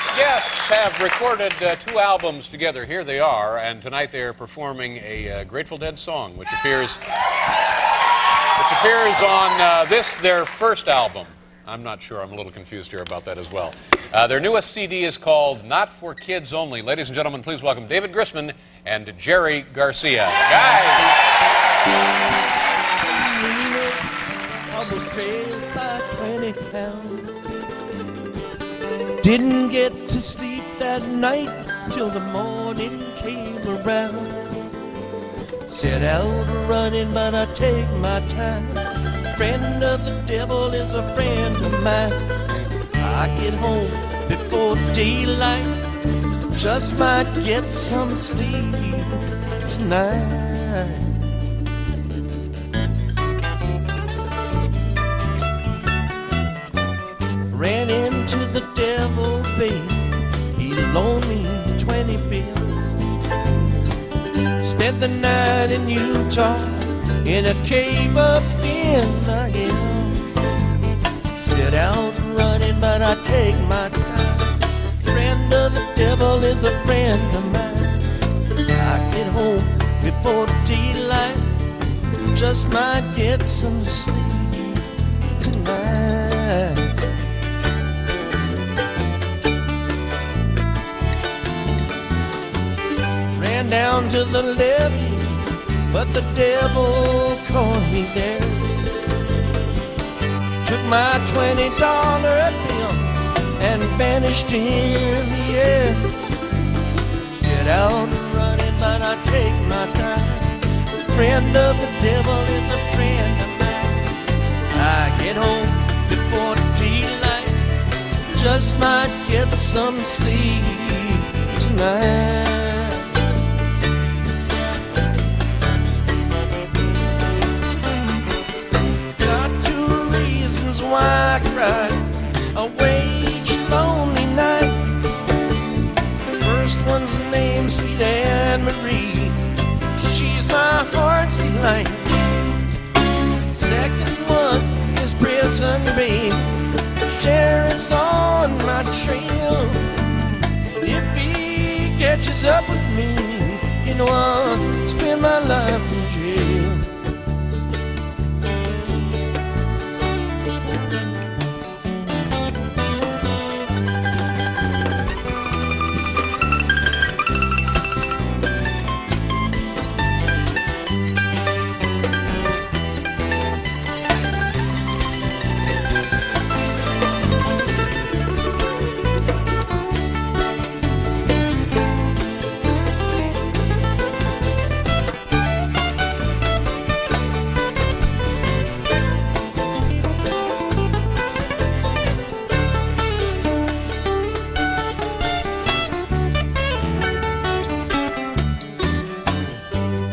next guests have recorded two albums together. Here they are, and tonight they are performing a Grateful Dead song, which appears on this, their first album. I'm not sure. I'm a little confused here about that as well. Their newest CD is called Not For Kids Only. Ladies and gentlemen, please welcome David Grisman and Jerry Garcia. Guys! I was trailed by 20 pounds. Didn't get to sleep that night till the morning came around. Set out running, but I take my time. Friend of the devil is a friend of mine. I get home before daylight. Just might get some sleep tonight. Ran into the devil, babe. He loaned me 20 bills. Spent the night in Utah in a cave up in the hills. Set out running, but I take my time. Friend of the devil is a friend of mine. I get home before daylight. Just might get some sleep tonight. Down to the levee, but the devil caught me there. Took my $20 bill and vanished in the air. Set out running, but I take my time. Friend of the devil is a friend of mine. I get home before daylight. Just might get some sleep tonight. Why I cried away each lonely night. First one's named Sweet Anne Marie. She's my heart's delight. Second one is Prison Babe. Sheriff's on my trail. If he catches up with me, you know I'll spend my life in jail.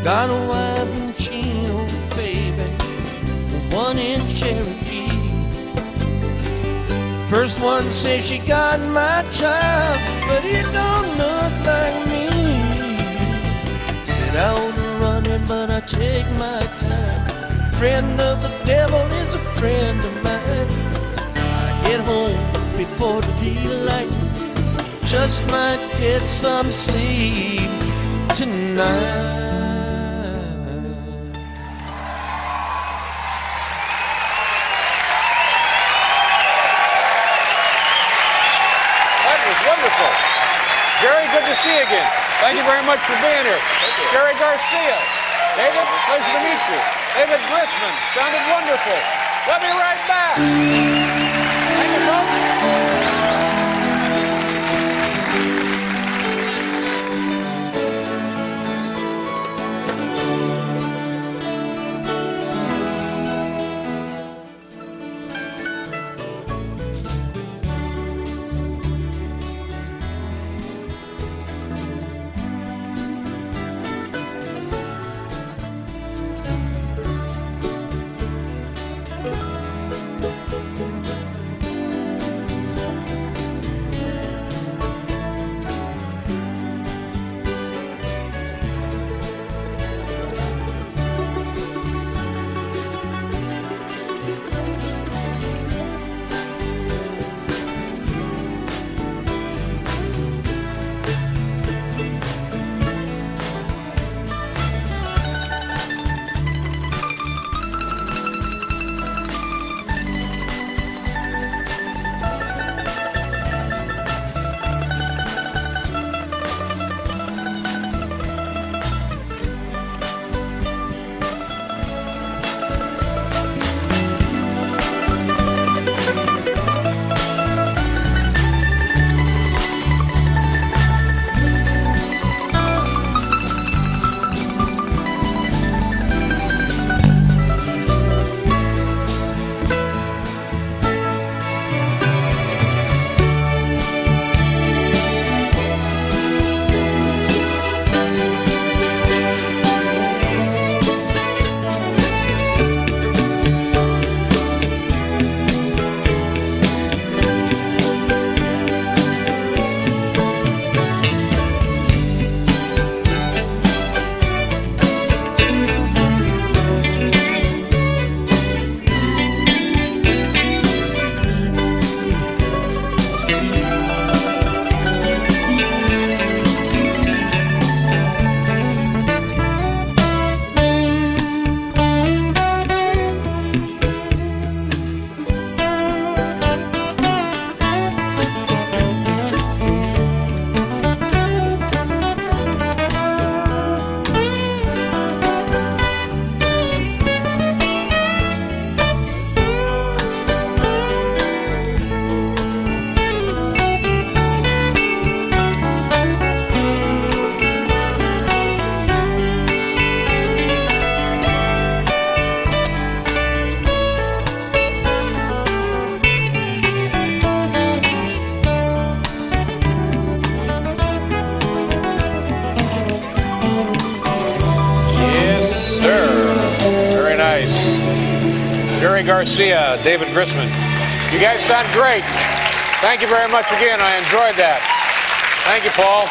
Got a wife in Chino, baby, one in Cherokee. First one says she got my child, but it don't look like me. Said I ought to run it, but I take my time. Friend of the devil is a friend of mine. I get home before daylight. Just might get some sleep tonight. Jerry, good to see you again. Thank you very much for being here. Jerry Garcia, David, pleasure to meet you. David Grisman, sounded wonderful. We'll be right back. Thank you, folks. Jerry Garcia, David Grisman. You guys sound great. Thank you very much again. I enjoyed that. Thank you, Paul.